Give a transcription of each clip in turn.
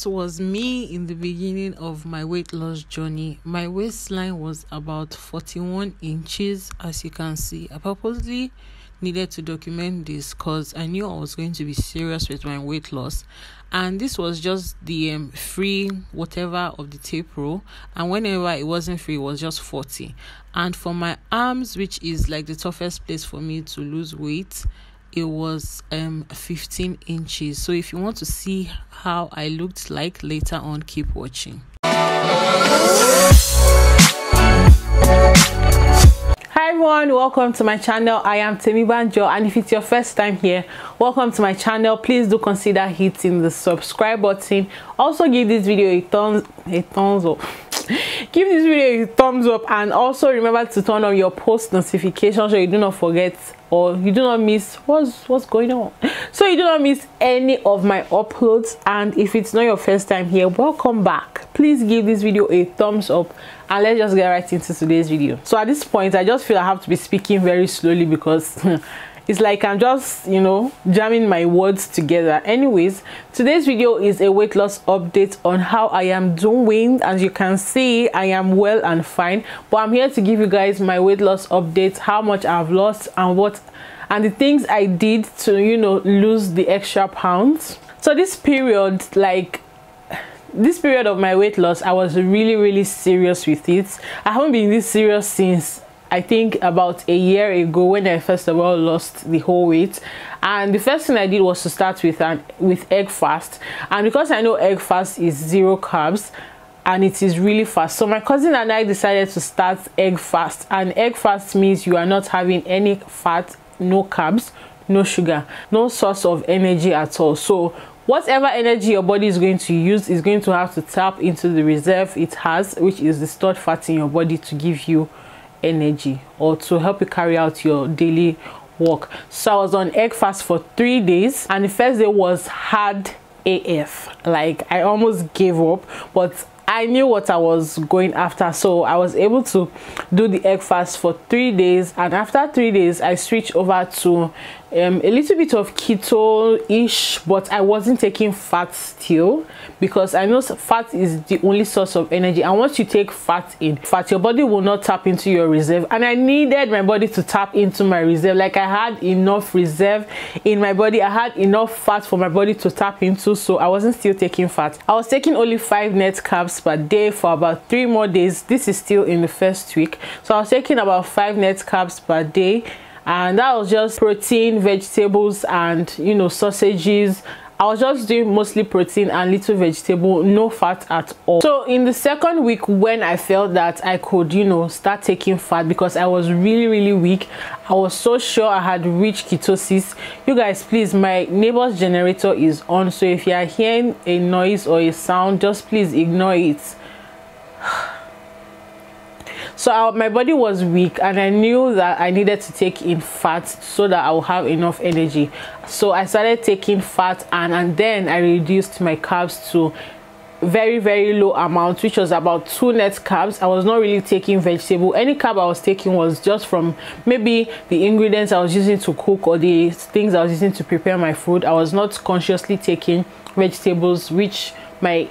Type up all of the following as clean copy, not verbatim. This was me in the beginning of my weight loss journey. My waistline was about 41 inches, as you can see. I purposely needed to document this because I knew I was going to be serious with my weight loss, and this was just the free whatever of the tape roll, and whenever it wasn't free it was just 40. And for my arms, which is like the toughest place for me to lose weight, it was 15 inches. So if you want to see how I looked like later on, keep watching. Hi everyone, welcome to my channel. I am Temi Banjo, and if it's your first time here, welcome to my channel. Please do consider hitting the subscribe button. Also give this video a thumbs up. Give this video a thumbs up, and also remember to turn on your post notifications so you do not forget, or you do not miss what's going on, so you do not miss any of my uploads. And if it's not your first time here, welcome back. Please give this video a thumbs up, and let's just get right into today's video. So at this point I just feel I have to be speaking very slowly because it's like I'm just, you know, jamming my words together. Anyways, today's video is a weight loss update on how I am doing. As you can see, I am well and fine, but I'm here to give you guys my weight loss update, how much I've lost and what, and the things I did to, you know, lose the extra pounds. So this period of my weight loss, I was really serious with it. I haven't been this serious since I think about a year ago, when I first of all lost the whole weight. And the first thing I did was to start with egg fast, and because I know egg fast is zero carbs and it is really fast, so my cousin and I decided to start egg fast. And egg fast means you are not having any fat, no carbs, no sugar, no source of energy at all. So whatever energy your body is going to use is going to have to tap into the reserve it has, which is the stored fat in your body, to give you energy or to help you carry out your daily work. So I was on egg fast for 3 days, and the first day was hard AF. Like, I almost gave up, but I knew what I was going after, so I was able to do the egg fast for 3 days. And after 3 days I switched over to a little bit of keto-ish, but I wasn't taking fat still, because I know fat is the only source of energy, and once you take fat in, your body will not tap into your reserve. And I needed my body to tap into my reserve. Like, I had enough reserve in my body, I had enough fat for my body to tap into, so I wasn't still taking fat. I was taking only 5 net carbs per day for about 3 more days. This is still in the first week, so I was taking about 5 net carbs per day, and that was just protein, vegetables, and, you know, sausages. I was just doing mostly protein and little vegetable, no fat at all. So in the second week, when I felt that I could, you know, start taking fat, because I was really weak, I was so sure I had reached ketosis. You guys, please, my neighbor's generator is on, so if you are hearing a noise or a sound, just please ignore it. So my body was weak, and I knew that I needed to take in fat so that I would have enough energy. So I started taking fat, and then I reduced my carbs to very low amount, which was about 2 net carbs. I was not really taking vegetable. Any carb I was taking was just from maybe the ingredients I was using to cook, or the things I was using to prepare my food. I was not consciously taking vegetables, which my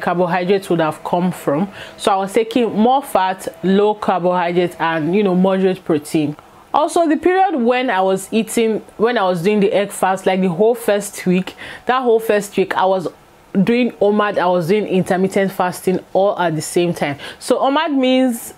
carbohydrates would have come from. So I was taking more fat, low carbohydrates, and, you know, moderate protein. Also, the period when I was eating, when I was doing the egg fast, like the whole first week, that whole first week I was doing OMAD, I was doing intermittent fasting all at the same time. So OMAD means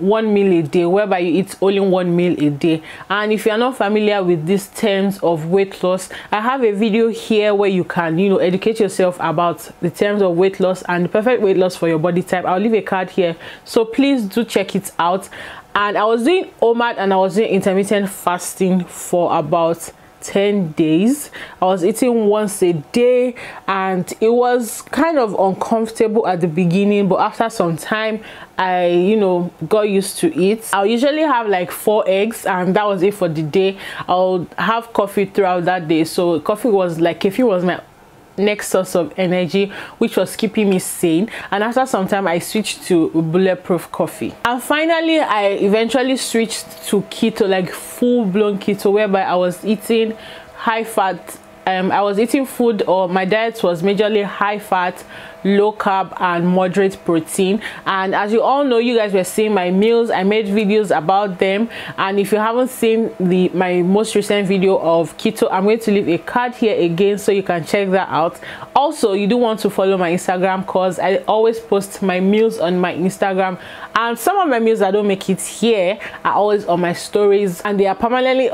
one meal a day, whereby you eat only one meal a day. And if you are not familiar with these terms of weight loss, I have a video here where you can, you know, educate yourself about the terms of weight loss and the perfect weight loss for your body type. I'll leave a card here, so please do check it out. And I was doing OMAD, and I was doing intermittent fasting for about 10 days. I was eating once a day, and it was kind of uncomfortable at the beginning, but after some time I, you know, got used to it. I'll usually have like 4 eggs, and that was it for the day. I'll have coffee throughout that day, so coffee was like, caffeine was my next source of energy, which was keeping me sane. And after some time I switched to bulletproof coffee, and finally I eventually switched to keto, like full-blown keto, whereby I was eating high fat, I was eating food, or my diet was majorly high fat, low carb and moderate protein. And as you all know, you guys were seeing my meals. I made videos about them, and if you haven't seen my most recent video of keto, I'm going to leave a card here again so you can check that out. Also, you do want to follow my Instagram, cause I always post my meals on my Instagram, and some of my meals that don't make it here are always on my stories, and they are permanently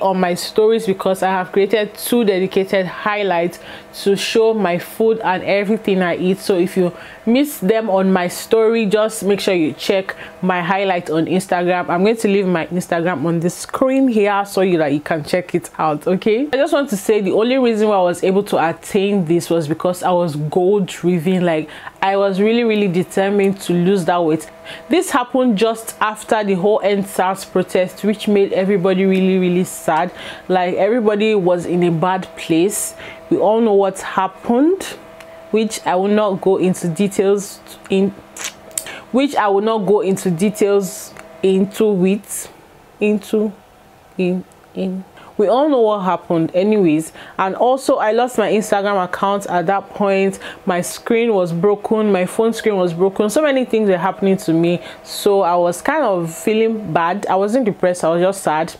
on my stories, because I have created 2 dedicated highlights to show my food and everything I eat. So if you miss them on my story, just make sure you check my highlight on Instagram. I'm going to leave my Instagram on the screen here so that you can check it out. Okay, I just want to say the only reason why I was able to attain this was because I was goal driven. Like, I was really determined to lose that weight. This happened just after the whole EndSARS protest, which made everybody really sad. Like, everybody was in a bad place. We all know what happened, which I will not go into details into. We all know what happened anyways. And also, I lost my Instagram account at that point. My screen was broken, my phone screen was broken. So many things were happening to me. So I was kind of feeling bad. I wasn't depressed, I was just sad.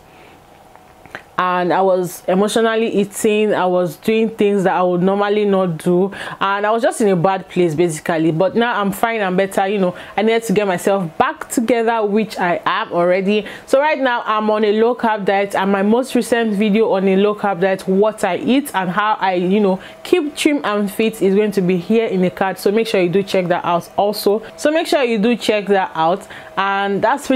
And I was emotionally eating. I was doing things that I would normally not do, and I was just in a bad place basically. But now I'm fine, I'm better, you know. I needed to get myself back together, which I am already. So right now I'm on a low carb diet, and my most recent video on a low carb diet, what I eat and how I, you know, keep trim and fit, is going to be here in the card. So make sure you do check that out also. So make sure you do check that out. And that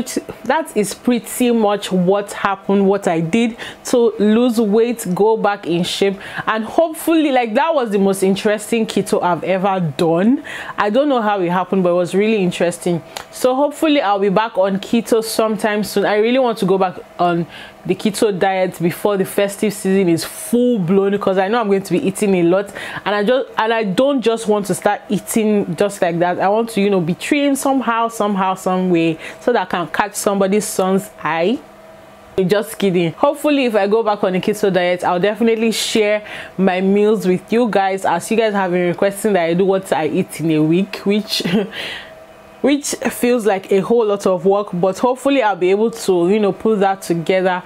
is pretty much what happened, what I did to lose weight, go back in shape, and hopefully, like, that was the most interesting keto I've ever done. I don't know how it happened, but it was really interesting. So hopefully I'll be back on keto sometime soon. I really want to go back on the keto diet before the festive season is full blown, because I know I'm going to be eating a lot, and I don't just want to start eating just like that. I want to, you know, be trimmed somehow, some way, so that I can catch somebody's son's eye. Just kidding. Hopefully, if I go back on a keto diet, I'll definitely share my meals with you guys, as you guys have been requesting that I do what I eat in a week, which feels like a whole lot of work, but hopefully I'll be able to, you know, put that together.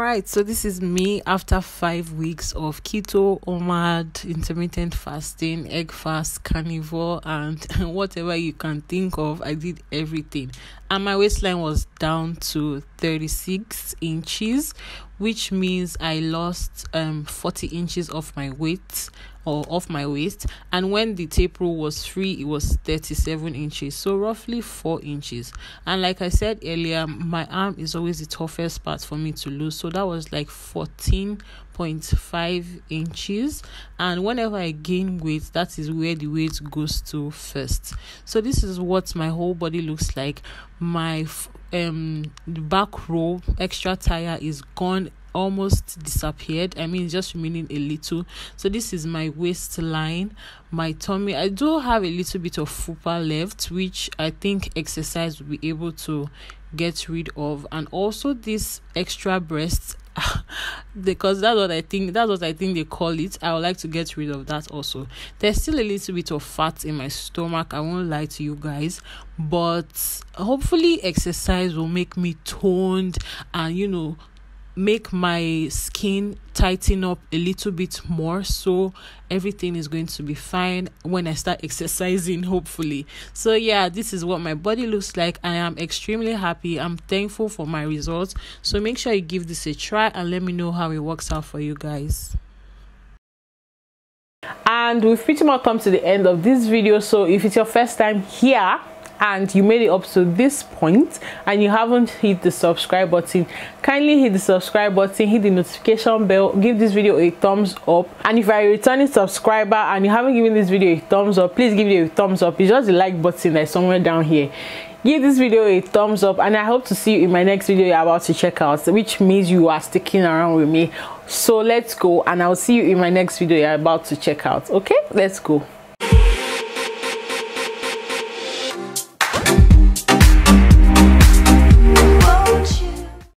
Alright, so this is me after 5 weeks of keto, OMAD, intermittent fasting, egg fast, carnivore, and whatever you can think of. I did everything, and my waistline was down to 36 inches, which means I lost 40 inches of my weight, or off my waist. And when the taper was free, it was 37 inches, so roughly 4 inches. And like I said earlier, my arm is always the toughest part for me to lose, so that was like 14.5 inches. And whenever I gain weight, that is where the weight goes to first. So this is what my whole body looks like. My the back row extra tire is gone, almost disappeared. I mean, just remaining a little. So this is my waistline, my tummy. I do have a little bit of fupa left, which I think exercise will be able to get rid of. And also this extra breast, because that's what I think they call it. I would like to get rid of that also. There's still a little bit of fat in my stomach, I won't lie to you guys, but hopefully exercise will make me toned, and, you know, make my skin tighten up a little bit more. So everything is going to be fine when I start exercising, hopefully. So yeah, this is what my body looks like. I am extremely happy. I'm thankful for my results. So make sure you give this a try and let me know how it works out for you guys. And we've pretty much come to the end of this video. So if it's your first time here and you made it up to this point and you haven't hit the subscribe button, kindly hit the subscribe button, hit the notification bell, give this video a thumbs up. And if you're a returning subscriber and you haven't given this video a thumbs up, please give it a thumbs up. It's just the like button that's somewhere down here. Give this video a thumbs up, and I hope to see you in my next video you're about to check out, which means you are sticking around with me. So let's go, and I'll see you in my next video you're about to check out. Okay, let's go.